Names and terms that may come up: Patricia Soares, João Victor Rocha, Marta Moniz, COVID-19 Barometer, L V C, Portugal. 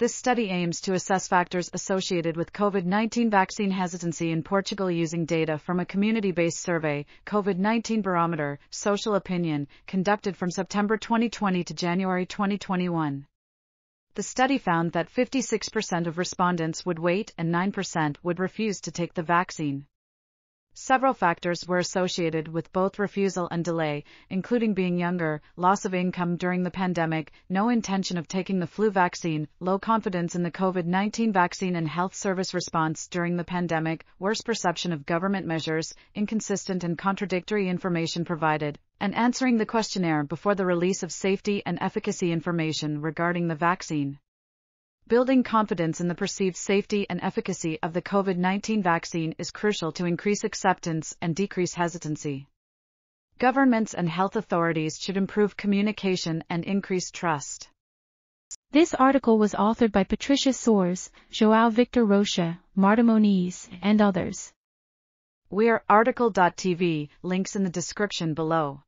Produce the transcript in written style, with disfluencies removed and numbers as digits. This study aims to assess factors associated with COVID-19 vaccine hesitancy in Portugal using data from a community-based survey, COVID-19 Barometer, Social Opinion, conducted from September 2020 to January 2021. The study found that 56% of respondents would wait and 9% would refuse to take the vaccine. Several factors were associated with both refusal and delay, including being younger, loss of income during the pandemic, no intention of taking the flu vaccine, low confidence in the COVID-19 vaccine and health service response during the pandemic, worse perception of government measures, inconsistent and contradictory information provided, and answering the questionnaire before the release of safety and efficacy information regarding the vaccine. Building confidence in the perceived safety and efficacy of the COVID-19 vaccine is crucial to increase acceptance and decrease hesitancy. Governments and health authorities should improve communication and increase trust. This article was authored by Patricia Soares, João Victor Rocha, Marta Moniz, and others. We are article.tv, links in the description below.